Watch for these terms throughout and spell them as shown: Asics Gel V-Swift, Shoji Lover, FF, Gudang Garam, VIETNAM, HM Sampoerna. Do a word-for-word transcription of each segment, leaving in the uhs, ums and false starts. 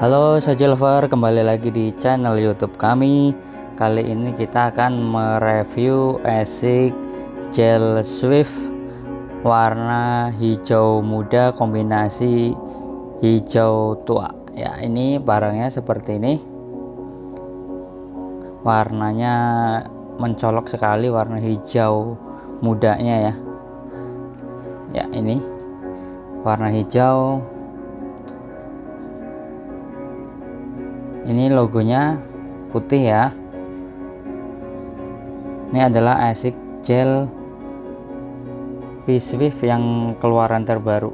Halo Shoji Lover, kembali lagi di channel YouTube kami. Kali ini kita akan mereview Asics Gel Swift warna hijau muda kombinasi hijau tua. Ya, ini barangnya seperti ini. Warnanya mencolok sekali, warna hijau mudanya ya. Ya, ini warna hijau. Ini logonya putih ya. Ini adalah Asics Gel V-Swift yang keluaran terbaru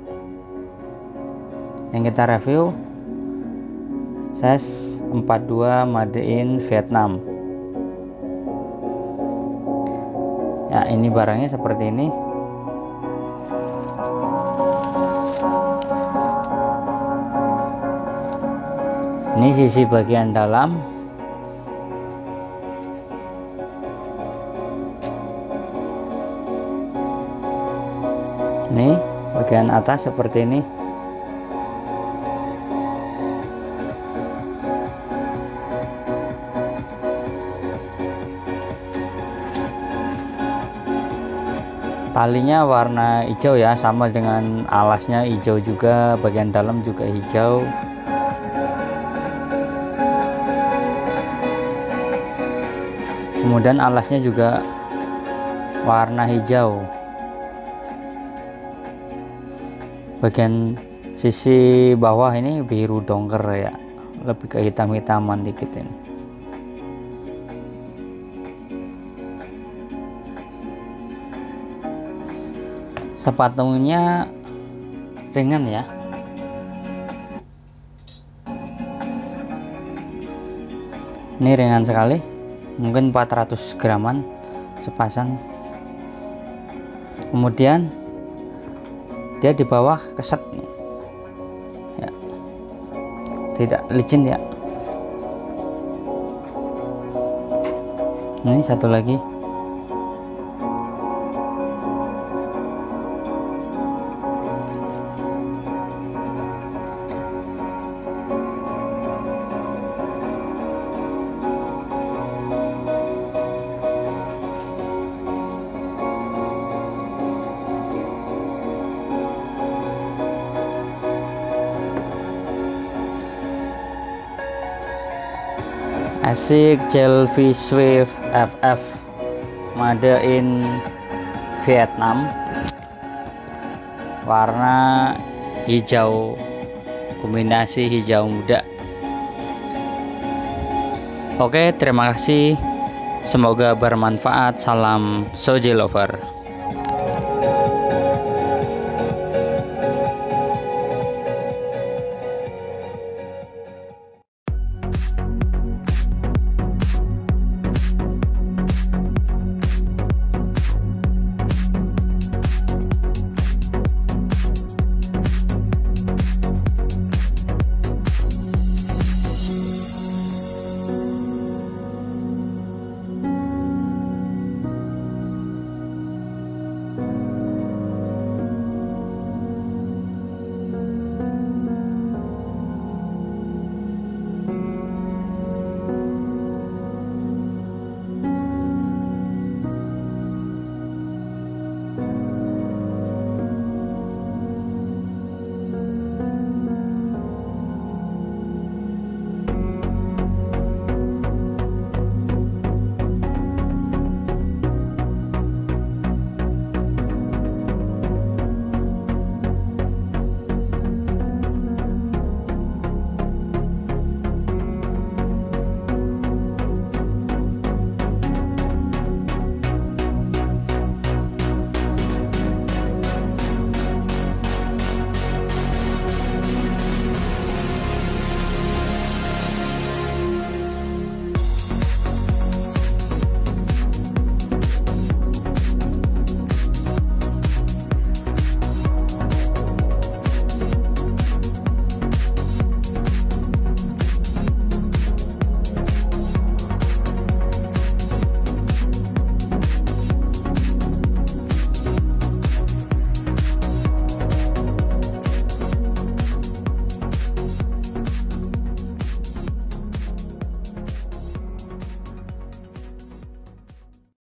yang kita review size empat dua made in Vietnam. Ya, ini barangnya seperti ini. Ini sisi bagian dalam. Nih, bagian atas seperti ini. Talinya warna hijau ya, sama dengan alasnya hijau juga, bagian dalam juga hijau. Kemudian alasnya juga warna hijau. Bagian sisi bawah ini biru dongker ya, lebih ke hitam-hitaman dikit ini. Sepatunya ringan ya. Ini ringan sekali. Mungkin empat ratus graman sepasang. Kemudian dia di bawah keset ya, tidak licin ya. Ini satu lagi. Asics Gel V-Swift F F made in Vietnam, warna hijau kombinasi hijau muda. Oke, terima kasih, semoga bermanfaat. Salam Shoji Lover.